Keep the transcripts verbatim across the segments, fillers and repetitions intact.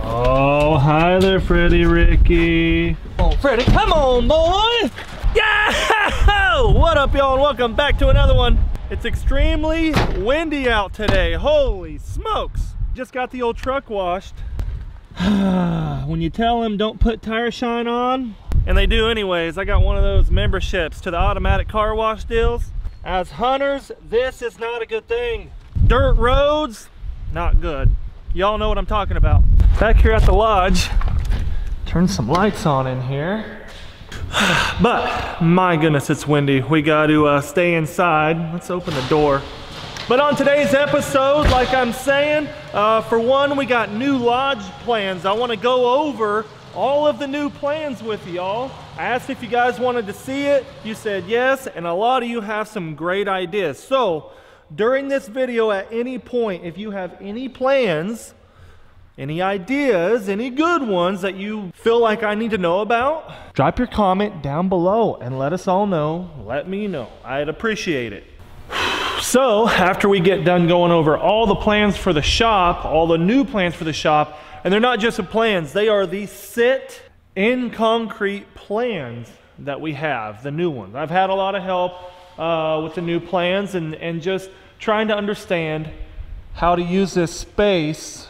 Oh, hi there, Freddy Ricky. Oh, Freddy, come on, boy. Yeah! What up, y'all, and welcome back to another one. It's extremely windy out today. Holy smokes. Just got the old truck washed. When you tell them don't put tire shine on, and they do anyways. I got one of those memberships to the automatic car wash deals. As hunters, this is not a good thing. Dirt roads, not good. Y'all know what I'm talking about. Back here at the lodge, turn some lights on in here. But my goodness, it's windy. We got to uh, stay inside. Let's open the door. But on today's episode, like I'm saying, uh, for one, we got new lodge plans. I want to go over all of the new plans with y'all. I asked if you guys wanted to see it. You said yes, and a lot of you have some great ideas. So during this video, at any point, if you have any plans, any ideas, any good ones that you feel like I need to know about, drop your comment down below and let us all know. Let me know. I'd appreciate it. So after we get done going over all the plans for the shop, all the new plans for the shop, and they're not just the plans, they are the sit in concrete plans that we have, the new ones. I've had a lot of help uh, with the new plans and, and just trying to understand how to use this space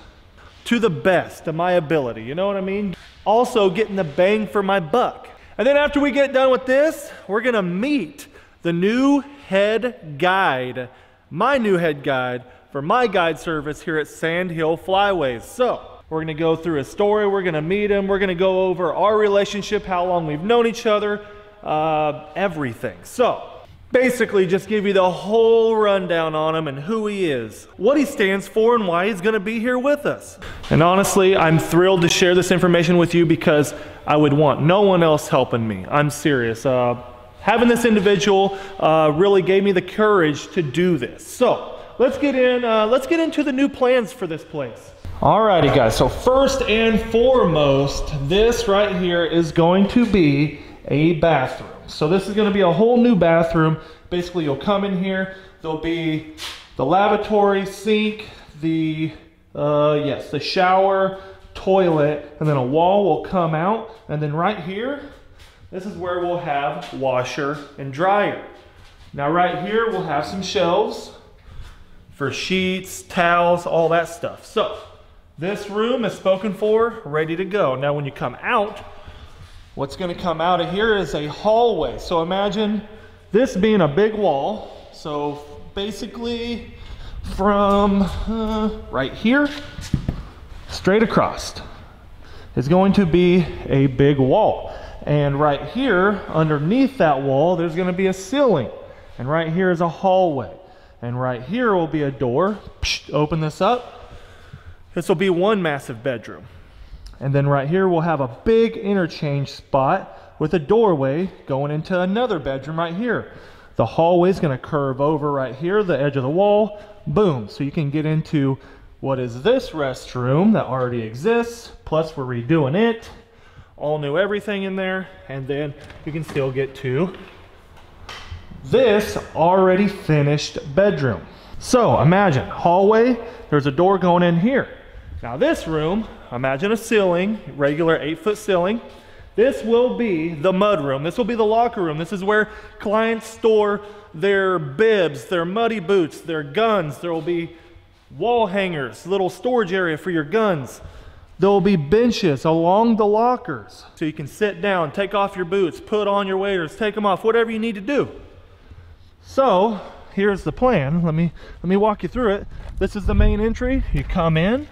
to the best of my ability, you know what I mean? Also getting the bang for my buck. And then after we get done with this, we're gonna meet the new head guide, my new head guide for my guide service here at Sand Hill Flyways. So we're gonna go through his story, we're gonna meet him, we're gonna go over our relationship, how long we've known each other, uh, everything. So basically just give you the whole rundown on him and who he is, what he stands for, and why he's gonna be here with us. And honestly, I'm thrilled to share this information with you because I would want no one else helping me. I'm serious. Uh, having this individual uh, really gave me the courage to do this. So let's get in, uh, let's get into the new plans for this place. Alrighty guys, so first and foremost, this right here is going to be a bathroom. So this is going to be a whole new bathroom. Basically, you'll come in here, there'll be the lavatory, sink, the uh, yes, the shower, toilet, and then a wall will come out, and then right here, this is where we'll have washer and dryer. Now right here we'll have some shelves for sheets, towels, all that stuff. So this room is spoken for, ready to go. Now when you come out, what's going to come out of here is a hallway. So imagine this being a big wall. So basically from uh, right here, straight across, is going to be a big wall. And right here, underneath that wall, there's going to be a ceiling. And right here is a hallway. And right here will be a door. Psh, open this up. This will be one massive bedroom. And then right here we'll have a big interchange spot with a doorway going into another bedroom right here. The hallway's gonna curve over right here, the edge of the wall, boom. So you can get into what is this restroom that already exists, plus we're redoing it, all new everything in there, and then you can still get to this already finished bedroom. So imagine, hallway, there's a door going in here. Now this room, imagine a ceiling, regular eight foot ceiling. This will be the mud room. This will be the locker room. This is where clients store their bibs, their muddy boots, their guns. There will be wall hangers, little storage area for your guns. There will be benches along the lockers. So you can sit down, take off your boots, put on your waders, take them off, whatever you need to do. So here's the plan. Let me, let me walk you through it. This is the main entry. You come in.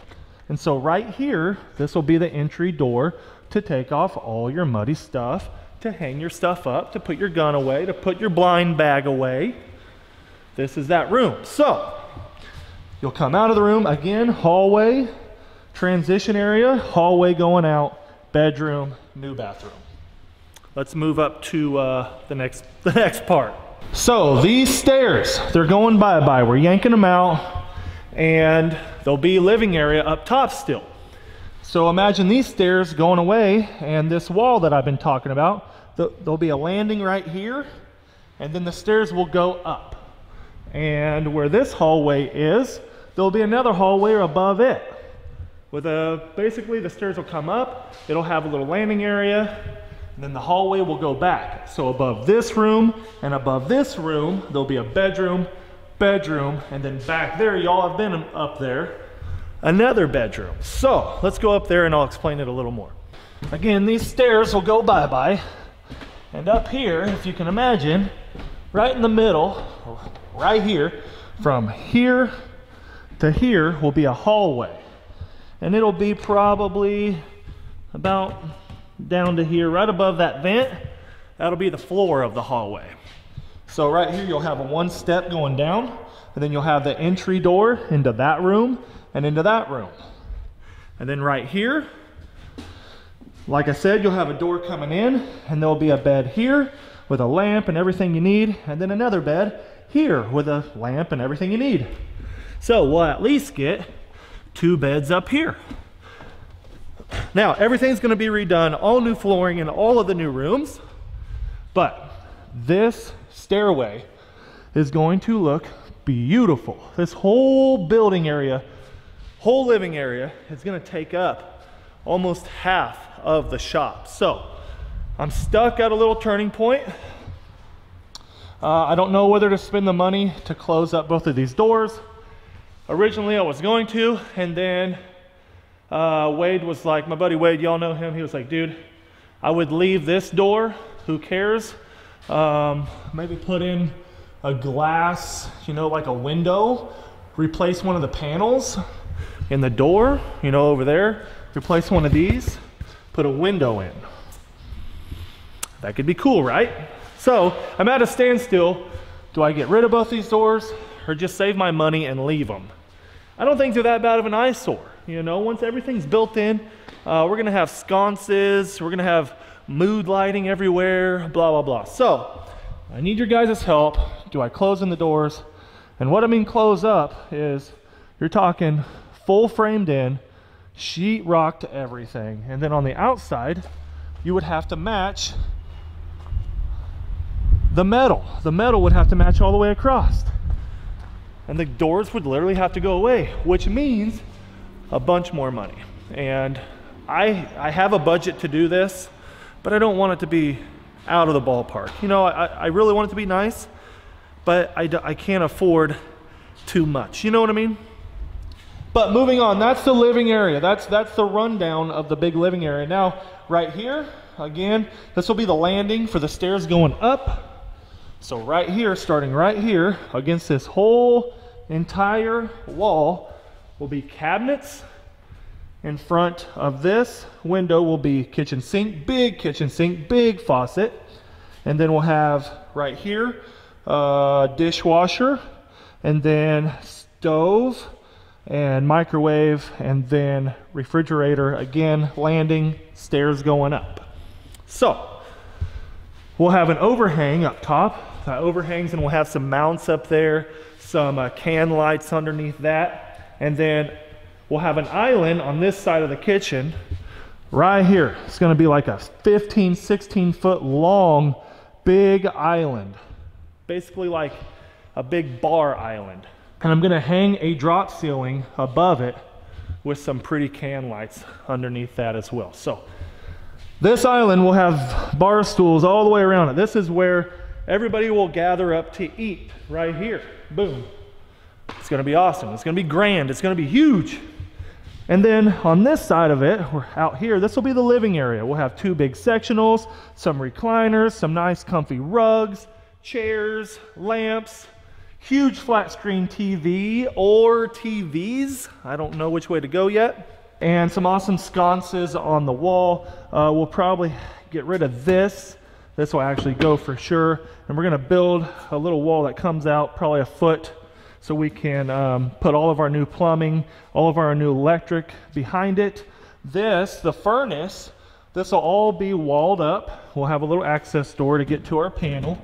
And so right here, this will be the entry door to take off all your muddy stuff, to hang your stuff up, to put your gun away, to put your blind bag away. This is that room. So you'll come out of the room, again, hallway, transition area, hallway going out, bedroom, new bathroom. Let's move up to uh, the next, the next part. So these stairs, they're going bye-bye. We're yanking them out. And there'll be living area up top still. So imagine these stairs going away and this wall that I've been talking about. There'll be a landing right here, and then the stairs will go up. And where this hallway is, there'll be another hallway above it. With a, basically the stairs will come up, it'll have a little landing area, and then the hallway will go back. So above this room and above this room, there'll be a bedroom, bedroom, and then back there, y'all have been up there, another bedroom. So let's go up there and I'll explain it a little more. Again, these stairs will go bye-bye. And up here, if you can imagine, right in the middle, right here, from here to here will be a hallway. And it'll be probably about down to here, right above that vent, that'll be the floor of the hallway. So right here, you'll have a one step going down, and then you'll have the entry door into that room and into that room. And then right here, like I said, you'll have a door coming in, and there'll be a bed here with a lamp and everything you need, and then another bed here with a lamp and everything you need. So we'll at least get two beds up here. Now, everything's gonna be redone, all new flooring in all of the new rooms, but this stairway is going to look beautiful. This whole building area, whole living area, is gonna take up almost half of the shop. So I'm stuck at a little turning point. Uh, I don't know whether to spend the money to close up both of these doors. Originally I was going to, and then uh, Wade was like, my buddy Wade, y'all know him, he was like, dude, I would leave this door, who cares? Um, maybe put in a glass, you know, like a window, replace one of the panels in the door, you know, over there, replace one of these, put a window in. That could be cool, right? So I'm at a standstill. Do I get rid of both these doors or just save my money and leave them? I don't think they're that bad of an eyesore. You know, once everything's built in, uh, we're gonna have sconces, we're gonna have mood lighting everywhere, blah, blah, blah. So I need your guys' help. Do I close in the doors? And what I mean close up is you're talking full framed in, sheetrock to everything. And then on the outside, you would have to match the metal. The metal would have to match all the way across. And the doors would literally have to go away, which means a bunch more money. And I, I have a budget to do this, but I don't want it to be out of the ballpark. You know, I, I really want it to be nice, but I, I can't afford too much. You know what I mean? But moving on, that's the living area. That's, that's the rundown of the big living area. Now, right here, again, this will be the landing for the stairs going up. So right here, starting right here, against this whole entire wall will be cabinets. In front of this window will be kitchen sink, big kitchen sink, big faucet. And then we'll have right here, uh, dishwasher, and then stove and microwave, and then refrigerator. Again, landing, stairs going up. So we'll have an overhang up top that overhangs, and we'll have some mounts up there, some uh, can lights underneath that, and then we'll have an island on this side of the kitchen right here. It's going to be like a fifteen, sixteen foot long big island, basically like a big bar island, and I'm going to hang a drop ceiling above it with some pretty can lights underneath that as well. So this island will have bar stools all the way around it. This is where everybody will gather up to eat, right here. Boom. It's gonna be awesome. It's gonna be grand. It's gonna be huge. And then on this side of it, we're out here, this will be the living area. We'll have two big sectionals, some recliners, some nice comfy rugs, chairs, lamps, huge flat screen T V or T Vs. I don't know which way to go yet. And some awesome sconces on the wall. Uh, we'll probably get rid of this. This will actually go for sure. And we're gonna build a little wall that comes out probably a foot so we can um, put all of our new plumbing, all of our new electric behind it. This, the furnace, this will all be walled up. We'll have a little access door to get to our panel,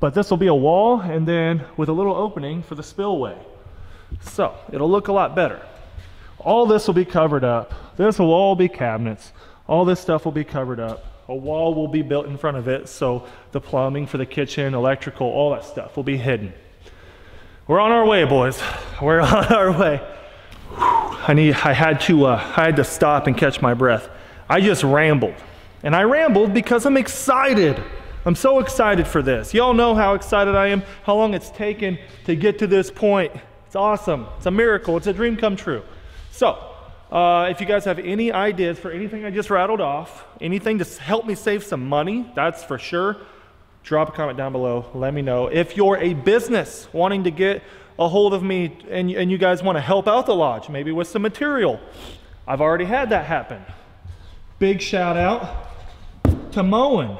but this will be a wall and then with a little opening for the spillway. So it'll look a lot better. All this will be covered up. This will all be cabinets. All this stuff will be covered up. A wall will be built in front of it, so the plumbing for the kitchen, electrical, all that stuff will be hidden. We're on our way, boys. We're on our way. Whew. I need, I had to, uh, I had to stop and catch my breath. I just rambled. And I rambled because I'm excited. I'm so excited for this. Y'all know how excited I am, how long it's taken to get to this point. It's awesome. It's a miracle. It's a dream come true. So, Uh, if you guys have any ideas for anything I just rattled off, anything to help me save some money, that's for sure, drop a comment down below. Let me know. If you're a business wanting to get a hold of me and, and you guys want to help out the lodge, maybe with some material, I've already had that happen. Big shout out to Moen.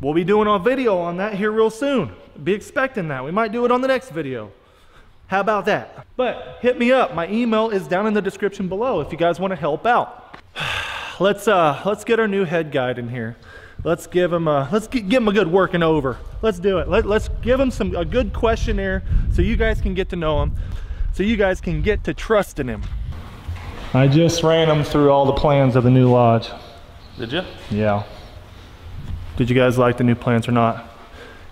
We'll be doing a video on that here real soon. Be expecting that. We might do it on the next video. How about that? But hit me up. My email is down in the description below if you guys want to help out. Let's uh, let's get our new head guide in here. Let's give him a let's get, give him a good working over. Let's do it. Let, let's give him some a good questionnaire so you guys can get to know him, so you guys can get to trusting him. I just ran him through all the plans of the new lodge. Did you? Yeah. Did you guys like the new plans or not?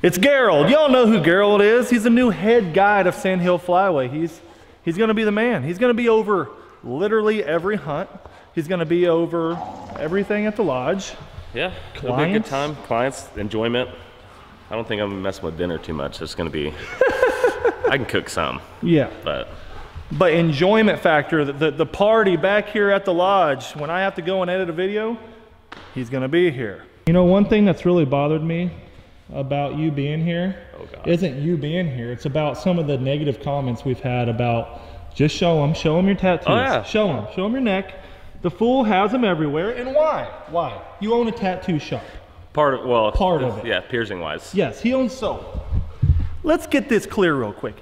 It's Gerald. Y'all know who Gerald is. He's the new head guide of Sand Hill Flyway. He's, he's going to be the man. He's going to be over literally every hunt. He's going to be over everything at the lodge. Yeah, clients. It'll be a good time. Clients, enjoyment. I don't think I'm going to mess with dinner too much. It's going to be, I can cook some. Yeah. But but enjoyment factor, the, the, the party back here at the lodge, when I have to go and edit a video, he's going to be here. You know, one thing that's really bothered me about you being here oh, God. isn't you being here. It's about some of the negative comments we've had about just show them, show them your tattoos, oh, yeah. show them, show them your neck. The fool has them everywhere, and why? Why? You own a tattoo shop. Part of well, part of it. Yeah, piercing wise. Yes, he owns so. Let's get this clear real quick.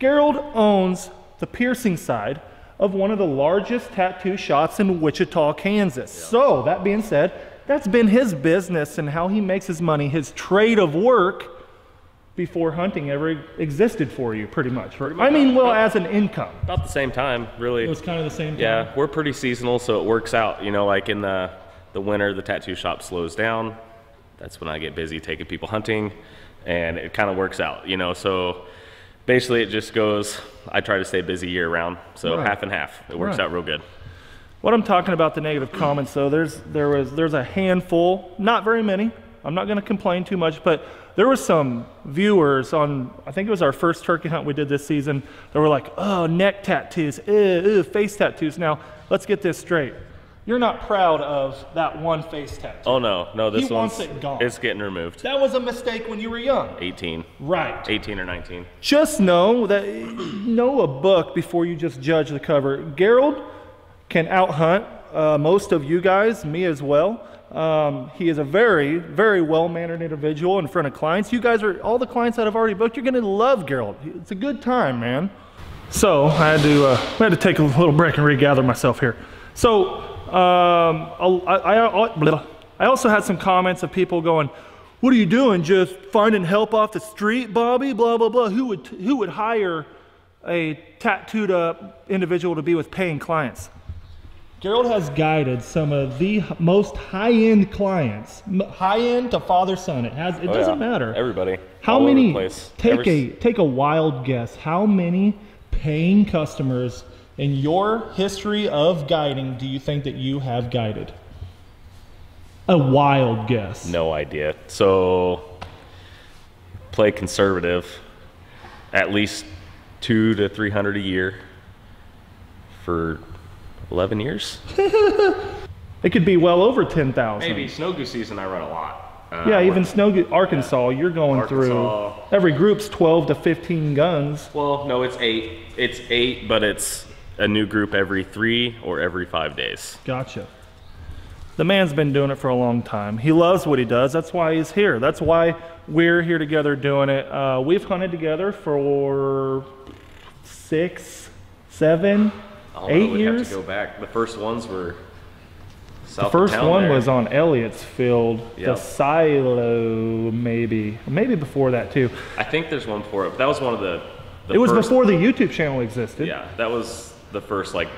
Gerald owns the piercing side of one of the largest tattoo shops in Wichita, Kansas. Yeah. So that being said, that's been his business and how he makes his money, his trade of work before hunting ever existed for you, pretty much. Pretty much. I mean, well, as an income. About the same time, really. It was kind of the same time. Yeah, we're pretty seasonal, so it works out. You know, like in the, the winter, the tattoo shop slows down. That's when I get busy taking people hunting, and it kind of works out, you know. So basically it just goes, I try to stay busy year round, so right. half and half. It works right. out real good. What I'm talking about the negative comments though, there's there was there's a handful, not very many. I'm not gonna complain too much, but there were some viewers on, I think it was our first turkey hunt we did this season, that were like, oh, neck tattoos, ew, ew, face tattoos. Now, let's get this straight. You're not proud of that one face tattoo. Oh no, no, this one's it gone. It's getting removed. That was a mistake when you were young. eighteen. Right. eighteen or nineteen. Just know that, know a book before you just judge the cover. Gerald can out hunt uh, most of you guys, me as well. Um, he is a very, very well-mannered individual in front of clients. You guys are, all the clients that I've already booked, you're gonna love Gerald. It's a good time, man. So I had to, uh, I had to take a little break and regather myself here. So um, I, I, I also had some comments of people going, what are you doing? Just finding help off the street, Bobby? Blah, blah, blah. Who would, who would hire a tattooed up individual to be with paying clients? Gerald has guided some of the most high-end clients, high-end to father-son. It has. It oh, doesn't yeah. matter. Everybody. How all many? Over the place. Take Every... a take a wild guess. How many paying customers in your history of guiding do you think that you have guided? A wild guess. No idea. So play conservative. At least two to three hundred a year for eleven years. It could be well over ten thousand. Maybe snow goose season I run a lot. Uh, yeah, even snow goose, Arkansas, yeah. you're going Arkansas. through. Every group's twelve to fifteen guns. Well, no, it's eight. It's eight, but it's a new group every three or every five days. Gotcha. The man's been doing it for a long time. He loves what he does. That's why he's here. That's why we're here together doing it. Uh, we've hunted together for six, seven, I'll Eight know, years. Have to go back. The first ones were. South the first one there. was on Elliott's Field, yep. the silo, maybe, maybe before that too. I think there's one before it. That was one of the. the it was before the YouTube channel existed. Yeah, that was the first like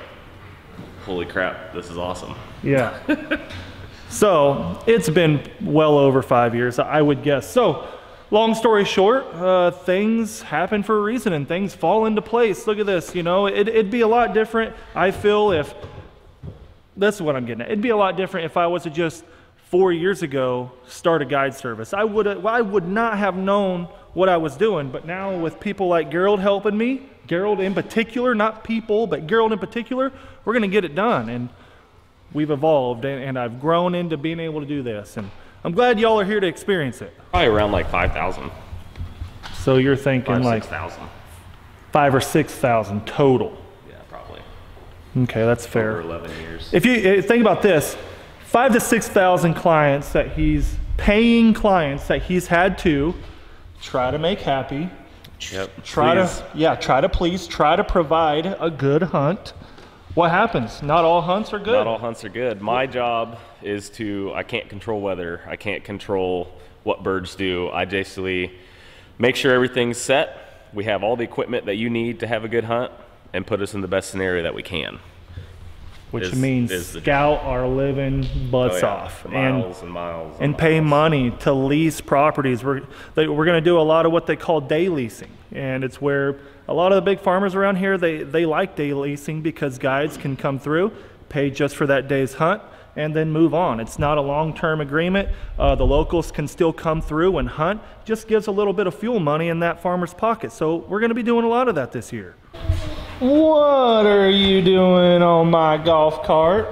holy crap, this is awesome. Yeah. So it's been well over five years, I would guess. So long story short, uh, things happen for a reason and things fall into place. Look at this, you know, it, it'd be a lot different, I feel, if, that's what I'm getting at. It'd be a lot different if I was to just four years ago start a guide service. I would, I would not have known what I was doing, but now with people like Gerald helping me, Gerald in particular, not people, but Gerald in particular, we're gonna get it done. And we've evolved, and, and I've grown into being able to do this. And I'm glad y'all are here to experience it. Probably around like five thousand. So you're thinking five, like six thousand. Five or six thousand total. Yeah, probably. Okay, that's fair. Over eleven years. If you think about this, five to six thousand clients that he's, paying clients that he's had to try to make happy. Yep, try please. to, yeah, try to please, try to provide a good hunt. What happens? Not all hunts are good. Not all hunts are good. My job is to, I can't control weather. I can't control what birds do. I basically make sure everything's set. We have all the equipment that you need to have a good hunt and put us in the best scenario that we can. Which is, means is scout job. Our living butts oh, yeah. off miles and, and miles and, and pay miles. money to lease properties. We're, they, we're going to do a lot of what they call day leasing. And it's where a lot of the big farmers around here, they, they like day leasing because guides can come through, pay just for that day's hunt, and then move on. It's not a long-term agreement. Uh, the locals can still come through and hunt. Just gives a little bit of fuel money in that farmer's pocket. So we're going to be doing a lot of that this year. What are you doing on my golf cart?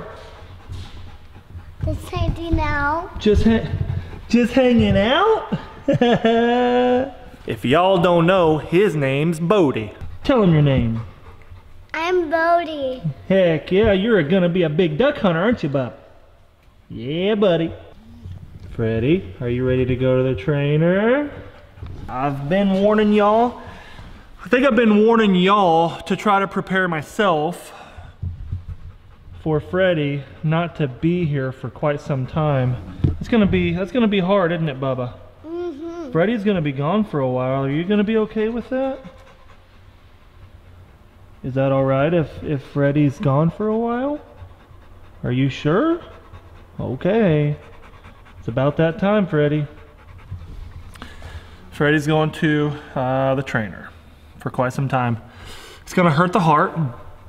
Just hanging out. Just, ha just hanging out? If y'all don't know, his name's Bodie. Tell him your name. I'm Bodie. Heck yeah, you're gonna be a big duck hunter, aren't you, Bob? Yeah, buddy. Freddie, are you ready to go to the trainer? I've been warning y'all. I think I've been warning y'all to try to prepare myself for Freddie not to be here for quite some time. It's gonna be, that's gonna be hard, isn't it, Bubba? Mm-hmm. Freddie's gonna be gone for a while. Are you gonna be okay with that? Is that all right if, if Freddie's gone for a while? Are you sure? Okay. It's about that time, Freddie. Freddie's going to uh, the trainer for quite some time. It's gonna hurt the heart,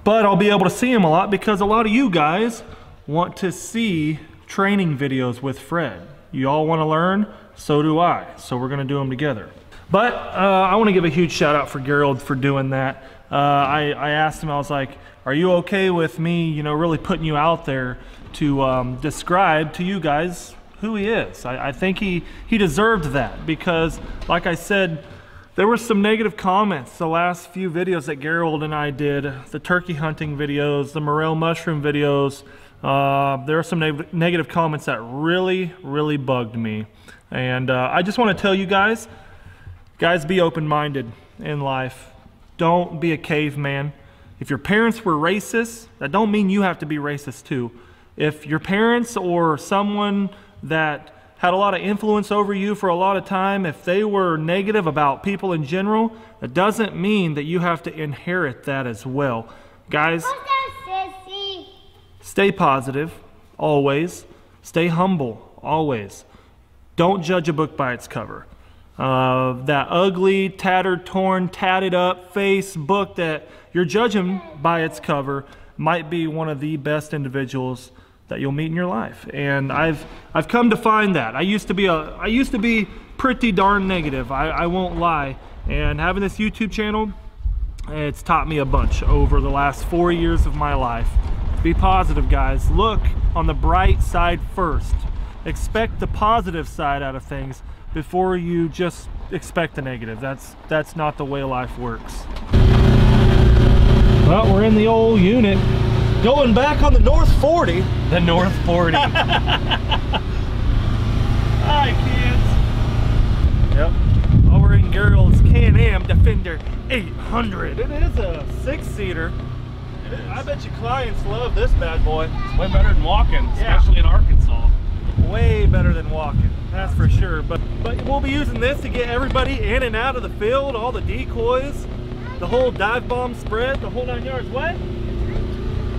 but I'll be able to see him a lot because a lot of you guys want to see training videos with Fred. You all wanna learn, so do I. So we're gonna do them together. But uh, I wanna give a huge shout out for Gerald for doing that. Uh, I, I asked him, I was like, are you okay with me, you know, really putting you out there to um, describe to you guys who he is? I, I think he, he deserved that because, like I said, there were some negative comments the last few videos that Gerald and I did, the turkey hunting videos, the morel mushroom videos. Uh, there are some ne negative comments that really, really bugged me. And uh, I just want to tell you guys, guys, be open-minded in life. Don't be a caveman. If your parents were racist, that don't mean you have to be racist too. If your parents or someone that had a lot of influence over you for a lot of time, if they were negative about people in general, it doesn't mean that you have to inherit that as well. Guys, stay positive, always. Stay humble, always. Don't judge a book by its cover. Uh, that ugly, tattered, torn, tatted up face book that you're judging by its cover might be one of the best individuals that you'll meet in your life. And I've I've come to find that. I used to be a I used to be pretty darn negative, I, I won't lie. And having this YouTube channel, it's taught me a bunch over the last four years of my life. Be positive, guys. Look on the bright side first. Expect the positive side out of things before you just expect the negative. That's that's not the way life works. Well, we're in the old unit. Going back on the North forty. The North forty. All right, kids. Yep. Over in Gerald's Can Am Defender eight hundred. It is a six-seater. I bet your clients love this bad boy. It's way better than walking, especially yeah. in Arkansas. Way better than walking, that's for sure. But, but we'll be using this to get everybody in and out of the field, all the decoys, the whole dive bomb spread, the whole nine yards. What?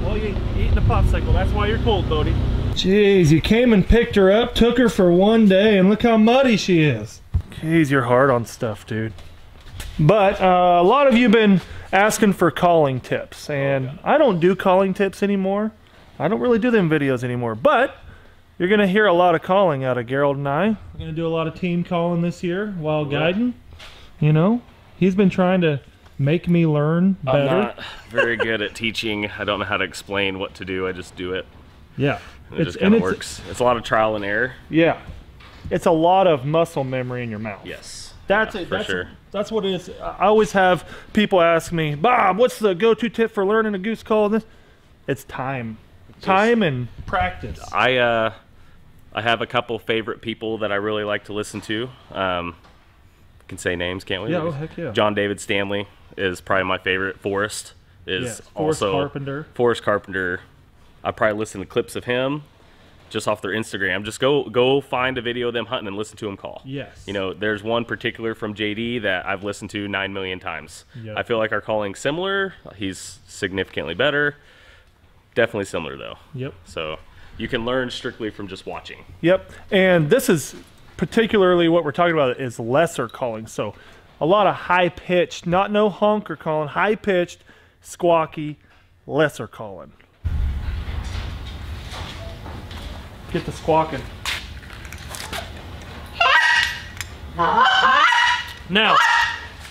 Well, you eating a popsicle. That's why you're cold, Bodie. Jeez, you came and picked her up, took her for one day, and look how muddy she is. Jeez, you're hard on stuff, dude. But uh, a lot of you have been asking for calling tips, and oh, I don't do calling tips anymore. I don't really do them videos anymore, but you're going to hear a lot of calling out of Gerald and I. We're going to do a lot of team calling this year while yeah. guiding. You know, he's been trying to make me learn better. I'm not very good at teaching. I don't know how to explain what to do. I just do it. Yeah. And it it's, just kind of works. It's a lot of trial and error. Yeah. It's a lot of muscle memory in your mouth. Yes. That's yeah, it. For that's, sure. That's what it is. I always have people ask me, Bob, what's the go-to tip for learning a goose call? This, It's time. Just time and practice. I uh, I have a couple favorite people that I really like to listen to. Um, can say names, can't we? Yeah, oh, heck yeah. John David Stanley is probably my favorite. Forrest is yes, Forrest also. Forrest Carpenter. Forrest Carpenter. I probably listen to clips of him just off their Instagram. Just go go find a video of them hunting and listen to them call. Yes. You know, there's one particular from J D that I've listened to nine million times. Yep. I feel like our calling's similar. He's significantly better. Definitely similar though. Yep. So you can learn strictly from just watching. Yep. And this is particularly what we're talking about is lesser calling. So a lot of high pitched, not no honker calling, high pitched, squawky, lesser calling. Get the squawking. Now,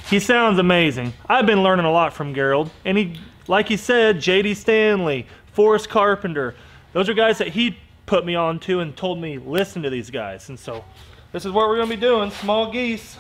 he sounds amazing. I've been learning a lot from Gerald. And he, like he said, J D Stanley, Forrest Carpenter, those are guys that he put me on to and told me, listen to these guys. And so, this is what we're going to be doing, small geese.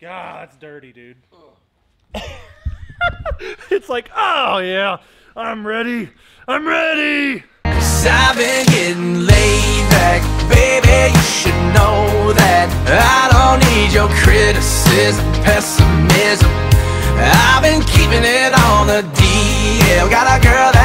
God, that's dirty, dude. It's like, oh yeah, I'm ready. I'm ready. 'Cause I've been getting laid back, baby. You should know that I don't need your criticism, pessimism. I've been keeping it on the D L. Got a girl that